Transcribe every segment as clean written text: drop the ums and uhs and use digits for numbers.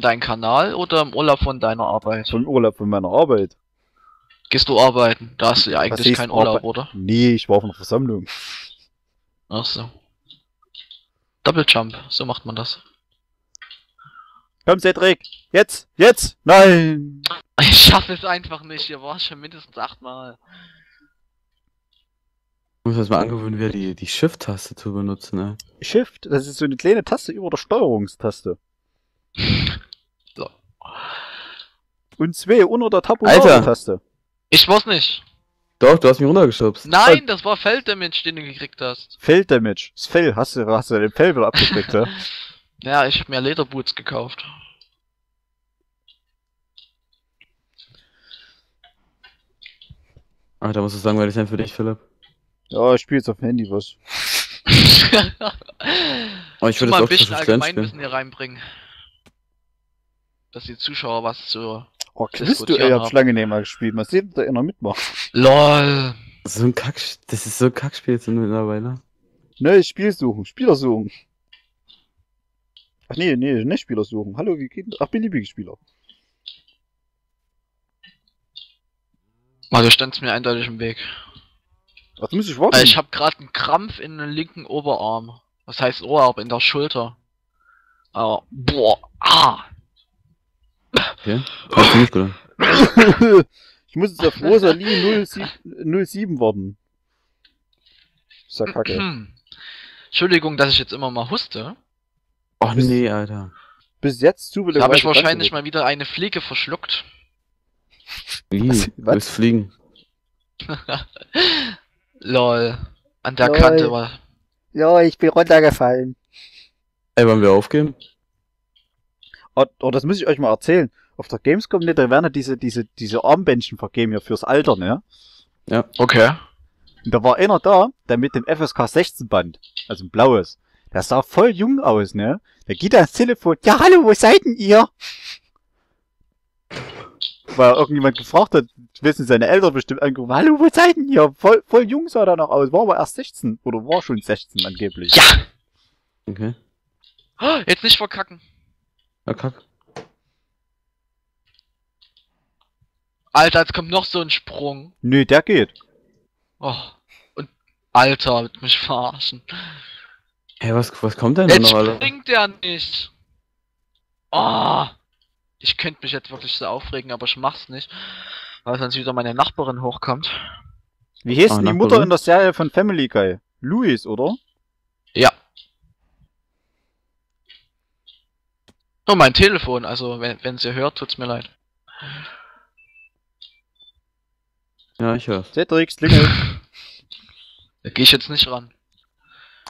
deinem Kanal oder im Urlaub von deiner Arbeit? Schon Urlaub von meiner Arbeit. Gehst du arbeiten? Da hast du ja eigentlich keinen Urlaub, oder? Nee, ich war auf einer Versammlung. Ach so. Double Jump, so macht man das. Komm, Cedric! Jetzt! Jetzt! Nein! Ich schaffe es einfach nicht, hier war ich schon mindestens 8-mal. Ich muss das mal angewöhnen, wieder die Shift-Taste zu benutzen, ne? Shift? Das ist so eine kleine Taste über der Steuerungstaste. So. Und 2 unter der Tabulator-Taste. Ich muss nicht. Doch, du hast mich runtergeschubst. Nein, das war Fell-Damage, den du gekriegt hast. Fell-Damage? Das Fell, hast du den Fell wieder abgekriegt, ja? Ja, ich hab mir Lederboots gekauft. Ach, da musst du sagen, weil ich sein für dich, Philipp. Ja, ich spiele jetzt auf dem Handy was. Aber ich würde mal ein bisschen Allgemeinwissen hier reinbringen. Dass die Zuschauer was zu. Oh, bist du, ey, hab lange nicht mal gespielt. Mal sehen, ob da einer mitmacht. LOL. Das ist so ein Kackspiel jetzt mittlerweile. Ne, Spiel suchen, Spieler suchen. Ach nee, nee, nicht Spieler suchen. Hallo, wie geht das? Ach, beliebige Spieler. Also stand's mir eindeutig im Weg. Was muss ich warten? Ich habe gerade einen Krampf in den linken Oberarm. Was heißt Oberarm? In der Schulter. Aber, boah, ah! Okay. Ich muss jetzt auf Rosalie 07 warten. Ist ja kacke. Entschuldigung, dass ich jetzt immer mal huste. Oh nee, Alter. Bis jetzt zubelastet. Da habe ich wahrscheinlich mal wieder eine Fliege verschluckt. Wie? Was? Du willst fliegen. Lol. An der Kante war. Ja, ich bin runtergefallen. Ey, wollen wir aufgeben? Oh, das muss ich euch mal erzählen. Auf der Gamescom, ne, da werden ja diese Armbändchen vergeben ja fürs Alter, ne? Ja, okay. Und da war einer da, der mit dem FSK 16 Band, also ein blaues. Der sah voll jung aus, ne? Der geht ans Telefon. Ja, hallo, wo seid denn ihr? Weil irgendjemand gefragt hat, ich weiß nicht, seine Eltern bestimmt angerufen, hallo, wo seid denn ihr? Voll jung sah der noch aus, war aber erst 16 oder war schon 16 angeblich. Ja! Okay. Oh, jetzt nicht verkacken. Verkack. Alter, jetzt kommt noch so ein Sprung. Nö, der geht. Oh, und Alter, wird mich verarschen. Hey, was kommt denn da noch, Alter? Jetzt springt der nicht. Oh. Ich könnte mich jetzt wirklich so aufregen, aber ich mach's nicht, weil sonst wieder meine Nachbarin hochkommt. Wie hieß denn die Mutter in der Serie von Family Guy? Louis, oder? Ja. Nur mein Telefon, also wenn sie hört, tut's mir leid. Ja, ich höre. Cedric, klingelt. Da geh ich jetzt nicht ran.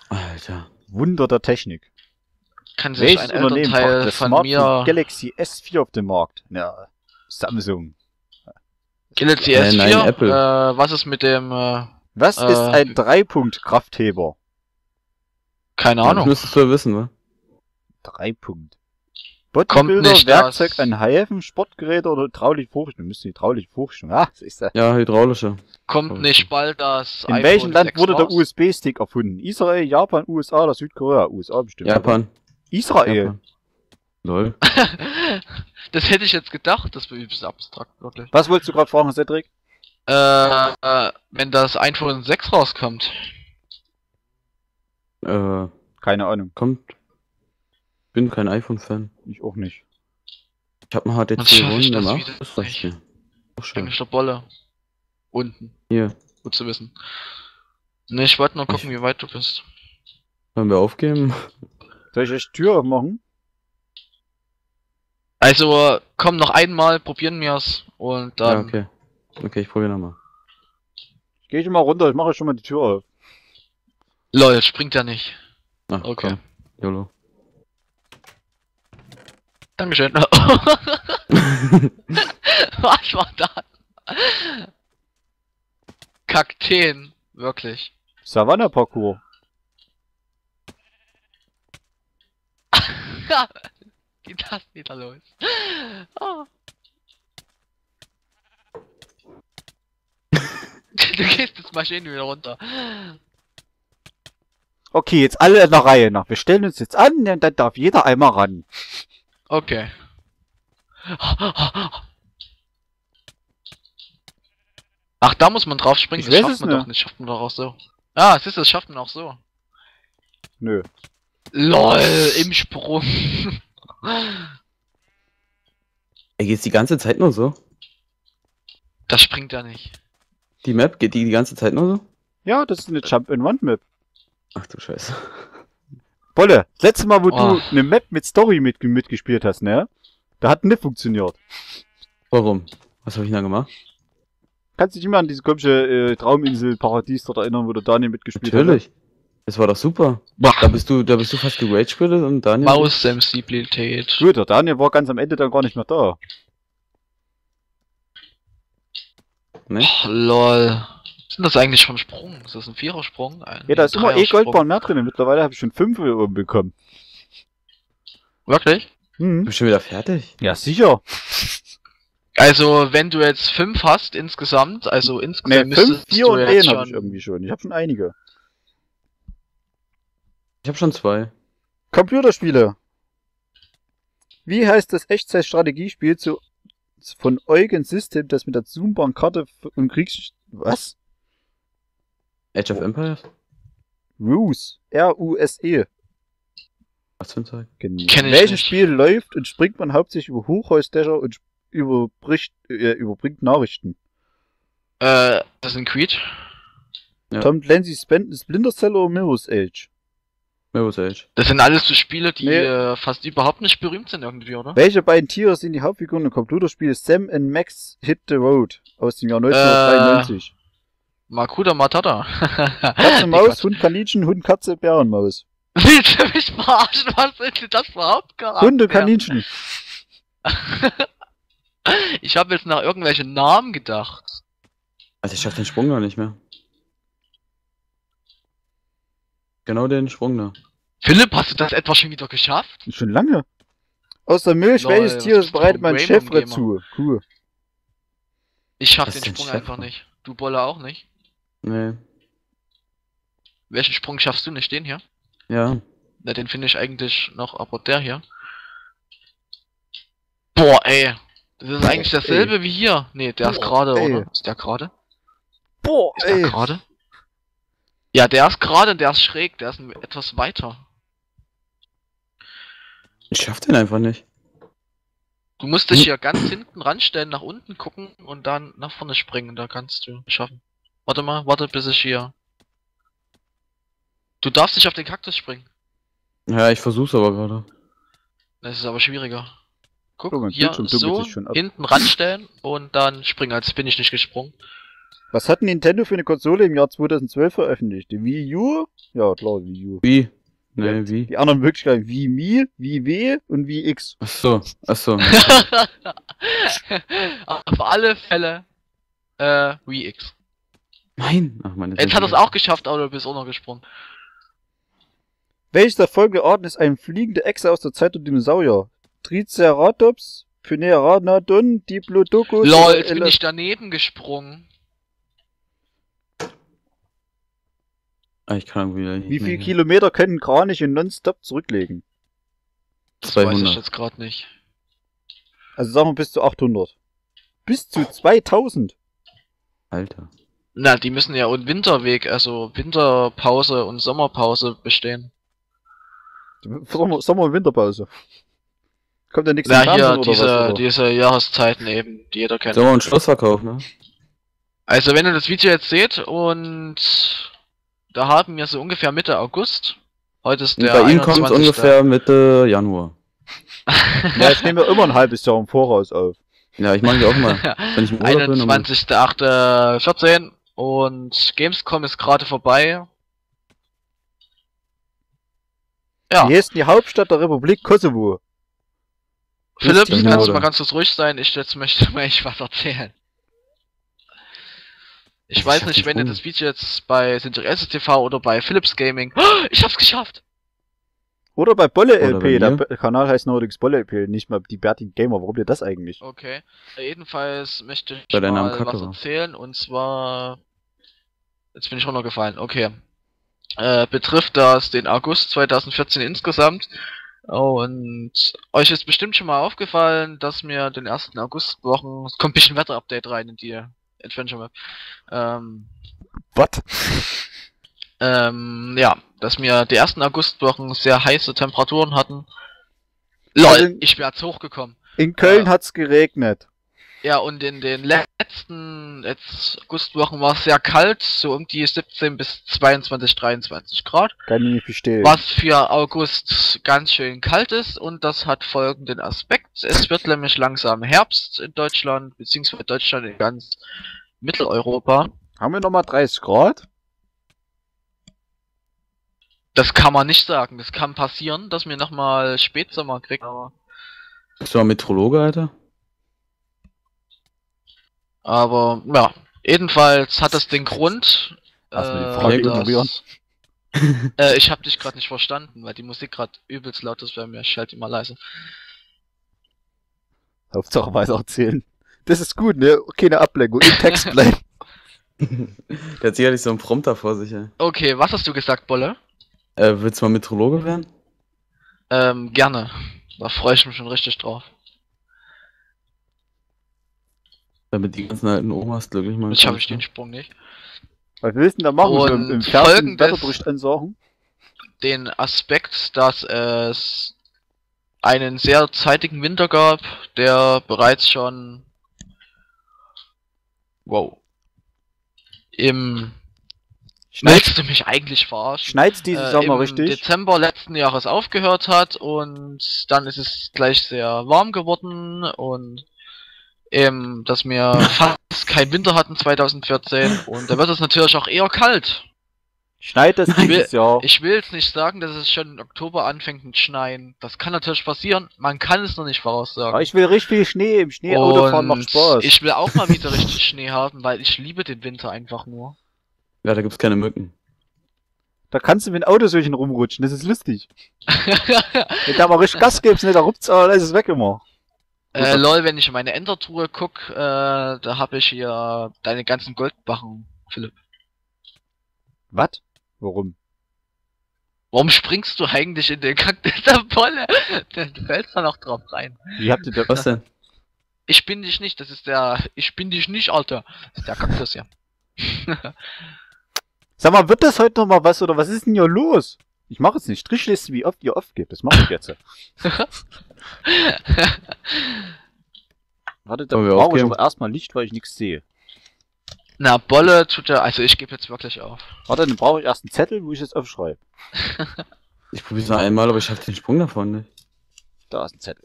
Alter. Wunder der Technik. Kann sich ein Elternteil von mir... Galaxy S4 auf dem Markt? Ja, Samsung. Galaxy S4? Nein, Apple. Was ist mit dem... was ist ein 3-Punkt-Kraftheber? Keine Ahnung. Das müsstest du wissen, ne? 3-Punkt. Bodybuilder, Werkzeug an Reifen, Sportgeräte oder hydraulische Vorrichtung. Müsste hydraulische Vorrichtung. Ah, das ist das. Ja, hydraulische. Kommt nicht bald das. In welchem Land wurde der USB-Stick erfunden? Israel, Japan, USA oder Südkorea? USA bestimmt. Japan. Israel. Lol. Das hätte ich jetzt gedacht, das war übelst abstrakt, wirklich. Was wolltest du gerade fragen, Cedric? Wenn das iPhone 6 rauskommt. Keine Ahnung. Kommt. Bin kein iPhone-Fan. Ich auch nicht. Ich hab ein HTC gemacht. Was ist das hier? Ich bin der Bolle. Unten. Hier. Gut zu wissen. Ne, ich wollte nur gucken, wie weit du bist. Wollen wir aufgeben? Soll ich echt Tür aufmachen? Also, komm noch einmal, probieren wir's und dann... Ja, okay. Okay, ich probier nochmal. Ich geh schon mal runter, ich mache schon mal die Tür auf. Lol, springt ja nicht. Ach, okay. Komm. YOLO. Dankeschön. Was war das? Kakteen, wirklich. Savanna-Parcours. Geht das wieder los? Oh. Du gehst das Maschinen wieder runter. Okay, jetzt alle in der Reihe nach. Wir stellen uns jetzt an, dann darf jeder einmal ran. Okay. Ach, da muss man drauf springen, das schafft man doch nicht, schafft man doch auch so. Ah, siehst du, das schafft man auch so. Nö. LOL, im Sprung. Er geht die ganze Zeit nur so. Das springt ja nicht. Die Map geht die ganze Zeit nur so? Ja, das ist eine Jump-in-One-Map. Ach du Scheiße. Bolle, das letzte Mal, wo du eine Map mit Story mitgespielt hast, ne? Da hat nicht funktioniert. Warum? Was habe ich denn da gemacht? Kannst du dich immer an diese komische Trauminsel Paradies dort erinnern, wo der Daniel mitgespielt hat? Natürlich. Es war doch super. Da bist du fast gerage-quittet und Daniel... Maus-Sensibilität. Gut, der Daniel war ganz am Ende dann gar nicht mehr da. Ne? Oh, lol. Was ist das eigentlich für ein Sprung? Ist das ein Vierersprung? Ja, da ist immer Goldbahn mehr drin. Mittlerweile habe ich schon 5 oben bekommen. Wirklich? Mhm. Bist du schon wieder fertig? Ja, sicher. Also, wenn du jetzt 5 hast insgesamt, also insgesamt... Ne, 5, 4 und 1 habe ich irgendwie schon. Ich habe schon einige. Ich habe schon 2. Computerspiele. Wie heißt das Echtzeit-Strategiespiel von Eugen System, das mit der zoombaren Karte im Kriegs... Was? Edge of Empires? Ruse. R-U-S-E. Was für ein Zeug? Genau. In welchem Spiel läuft und springt man hauptsächlich über Hochhausdächer und überbringt Nachrichten? Das ist ein Creed. Ja. Tom Clancy, Splinter Cell oder Mirror's Edge? Mirror's Edge. Das sind alles so Spiele, die fast überhaupt nicht berühmt sind irgendwie, oder? Welche beiden Tiere sind die Hauptfiguren im Computerspiel Sam and Max Hit the Road aus dem Jahr 1993? Makuta Matata. Katze, Maus, Hund, Kaninchen, Hund, Katze, Bärenmaus. Willst du mich verarschen? Was ist das überhaupt gerade? Hunde, Kaninchen. Ich habe jetzt nach irgendwelchen Namen gedacht. Also ich schaffe den Sprung gar nicht mehr. Genau den Sprung da. Philipp, hast du das etwa schon wieder geschafft? Schon lange. Aus der Milch, welches Tier bereitet mein Chefre zu? Cool. Ich schaff den Sprung einfach nicht. Du Bolle auch nicht? Nee. Welchen Sprung schaffst du nicht? Den hier? Ja. Na, den finde ich eigentlich noch, aber der hier. Boah, ey. Das ist eigentlich dasselbe wie hier. Nee, der ist gerade, oder? Ist der gerade? Boah, ey. Ist der gerade? Ja, der ist gerade, der ist schräg, der ist etwas weiter. Ich schaff den einfach nicht. Du musst dich hier ganz hinten ranstellen, nach unten gucken und dann nach vorne springen, da kannst du schaffen. Warte mal, warte bis ich hier... Du darfst nicht auf den Kaktus springen. Ja, ich versuch's aber gerade. Das ist aber schwieriger. Guck, oh, hier so schon hinten ranstellen und dann springen, als bin ich nicht gesprungen. Was hat Nintendo für eine Konsole im Jahr 2012 veröffentlicht? Die Wii U? Ja, klar, Wii U. Wii? Nee, ja, Wii. Die anderen Möglichkeiten, Wii Mi, Wii W und Wii X. Achso, achso. Auf alle Fälle Wii X. Nein! Ach, meine Jetzt hat er es auch geschafft, aber du bist auch noch gesprungen. Welches der folgenden Arten ist ein fliegender Echse aus der Zeit der Dinosaurier? Triceratops, Pteranodon, Diplodocus... LOL, jetzt bin ich daneben gesprungen. Ich kann wieder nicht. Wie viel Kilometer können Kraniche nonstop zurücklegen? 200. Das weiß ich jetzt gerade nicht. Also sagen wir bis zu 800. Bis zu 2000. Alter. Na, die müssen ja und Winterweg, also Winterpause und Sommerpause bestehen. Sommer- und Winterpause. Kommt ja nichts mehr. Na hier, diese Jahreszeiten eben, die jeder kennt. Sommer- und Schlussverkauf, ne? Also wenn ihr das Video jetzt seht und... Da haben wir so ungefähr Mitte August. Heute ist der 21. Bei Ihnen kommt es ungefähr Mitte Januar. Ja, ich nehme ja immer ein halbes Jahr im Voraus auf. Ja, ich mache ja auch mal. 21.08.14 und Gamescom ist gerade vorbei. Ja. Hier ist die Hauptstadt der Republik Kosovo. Philipp, kannst du mal ganz kurz ruhig sein? Ich jetzt möchte mal was erzählen. Ich weiß nicht, wenn ihr das Video jetzt bei Cedric TV oder bei Philipps Gaming... Oh, ich hab's geschafft! Oder bei Bolle-LP, der Kanal heißt Nordics Bolle-LP, nicht mal die bärtigen Gamer, warum ihr das eigentlich? Okay, jedenfalls möchte ich mal was erzählen, und zwar... Jetzt bin ich runtergefallen, okay. Betrifft das den August 2014 insgesamt. Und euch ist bestimmt schon mal aufgefallen, dass mir den 1. August-Wochen... Es kommt ein bisschen Wetter-Update rein in die Adventure Map. What? Ja, dass wir die 1. Augustwochen sehr heiße Temperaturen hatten. LOL, ich bin jetzt hochgekommen. In Köln hat's geregnet. Ja, und in den letzten Augustwochen war es sehr kalt, so um die 17 bis 22, 23 Grad. Kann ich nicht verstehen. Was für August ganz schön kalt ist, und das hat folgenden Aspekt. Es wird nämlich langsam Herbst in Deutschland, beziehungsweise Deutschland in ganz Mitteleuropa. Haben wir nochmal 30 Grad? Das kann man nicht sagen. Das kann passieren, dass wir nochmal Spätsommer kriegen. Aber bist du ein Meteorologe, Alter? Aber, ja. Jedenfalls hat das den Grund, dass... ich hab dich gerade nicht verstanden, weil die Musik gerade übelst laut ist bei mir. Ich schalte immer leise. Hauptsache weiß auch zählen. Das ist gut, ne? Keine Ablenkung. Im Text bleiben. Der hat sicherlich so einen Prompter vor sich, ey. Okay, was hast du gesagt, Bolle? Willst du mal Meteorologe werden? Gerne. Da freue ich mich schon richtig drauf. Damit die ganzen alten Omas glücklich machen. Jetzt habe ich den Sprung nicht. Was willst du denn da machen? Und im Fernsehen Wetterbericht entsorgen? Den Aspekt, dass es einen sehr zeitigen Winter gab, der bereits schon... Wow. Im... Willst du mich eigentlich verarschen? Schneid's diesen Sommer im richtig? Dezember letzten Jahres aufgehört hat, und dann ist es gleich sehr warm geworden, und dass wir fast keinen Winter hatten 2014, und da wird es natürlich auch eher kalt. Schneit es dieses Jahr? Ich will jetzt nicht sagen, dass es schon im Oktober anfängt mit Schneien. Das kann natürlich passieren, man kann es noch nicht voraussagen. Aber ich will richtig viel Schnee, im Schneeautofahren macht Spaß. Ich will auch mal wieder richtig Schnee haben, weil ich liebe den Winter einfach nur. Ja, da gibt's keine Mücken. Da kannst du mit dem Autosöchen rumrutschen, das ist lustig. Wenn da mal richtig Gas gibst, ne, da rupft's, aber da ist es weg immer. Lol, wenn ich in meine Endertruhe guck, da hab ich hier deine ganzen Goldbarren, Philipp. Was? Warum? Warum springst du eigentlich in den Kaktus der Bolle? Du fällst da noch drauf rein. Wie habt ihr da was denn? Ich bin dich nicht, das ist der... Ich bin dich nicht, Alter. Das ist der Kaktus, ja. Sag mal, wird das heute nochmal was, oder was ist denn hier los? Ich mache jetzt nicht Strichliste, wie oft ihr oft gebt. Das mache ich jetzt. Warte, da brauche ich aber erstmal Licht, weil ich nichts sehe. Na, Bolle tut ja... Also ich gebe jetzt wirklich auf. Warte, dann brauche ich erst einen Zettel, wo ich jetzt aufschreibe. Ich probiere es noch einmal, aber ich schaffe den Sprung davon nicht. Da ist ein Zettel.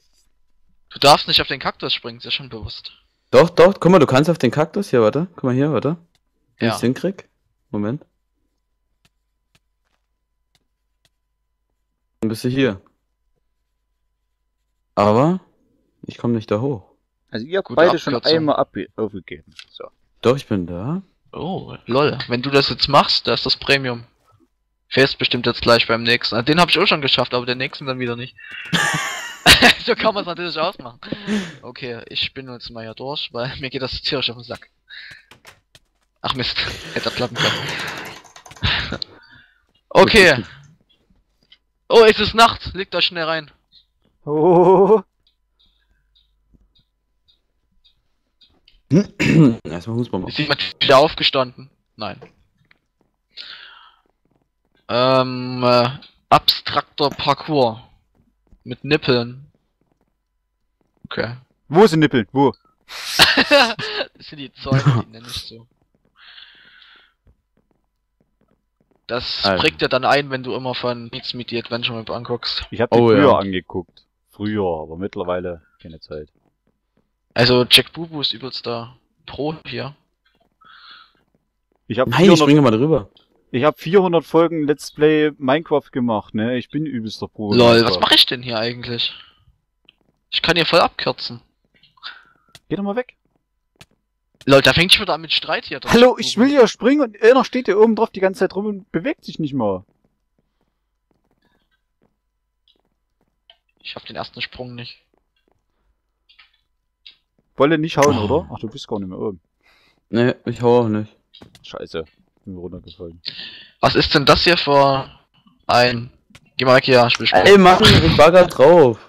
Du darfst nicht auf den Kaktus springen, ist ja schon bewusst. Doch, doch, guck mal, du kannst auf den Kaktus. Hier, warte. Guck mal hier, warte. Wenn ja. Ich hinkrieg? Moment. Dann bist du hier. Aber ich komme nicht da hoch. Also ihr habt gut beide schon einmal aufgegeben. So. Doch, ich bin da. Oh, lol. Wenn du das jetzt machst, da ist das Premium. Fährst bestimmt jetzt gleich beim nächsten. Den habe ich auch schon geschafft, aber den nächsten dann wieder nicht. So kann man es natürlich ausmachen. Okay, ich bin jetzt mal hier durch, weil mir geht das tierisch auf den Sack. Ach Mist, hätte er klappen können. Okay. Oh, es ist Nacht. Legt euch schnell rein. Oh. Erstmal Fußball machen. Ist jemand wieder aufgestanden? Nein. Abstrakter Parcours. Mit Nippeln. Okay. Wo sind Nippeln? Wo? Das sind die Zeugen, die nenne ich so. Das prägt ja dann ein, wenn du immer von Meets Meet the Adventure Map anguckst. Ich habe die früher angeguckt. Früher, aber mittlerweile keine Zeit. Also Jack Bubu ist übelst da Pro hier. Ich habe 400 Folgen Let's Play Minecraft gemacht, ne? Ich bin übelster Pro. Lol, was mache ich denn hier eigentlich? Ich kann hier voll abkürzen. Geh doch mal weg. Leute, da fängt schon wieder an mit Streit hier drauf. Hallo, ich will hier springen und einer steht hier oben drauf die ganze Zeit rum und bewegt sich nicht mal. Ich hab den ersten Sprung nicht. Wolle nicht hauen, oder? Ach, du bist gar nicht mehr oben. Nee, ich hau auch nicht. Scheiße, bin runtergefallen. Was ist denn das hier für ein Geh mal weg hier, ich will Spaß. Ey, mach einen Bagger drauf.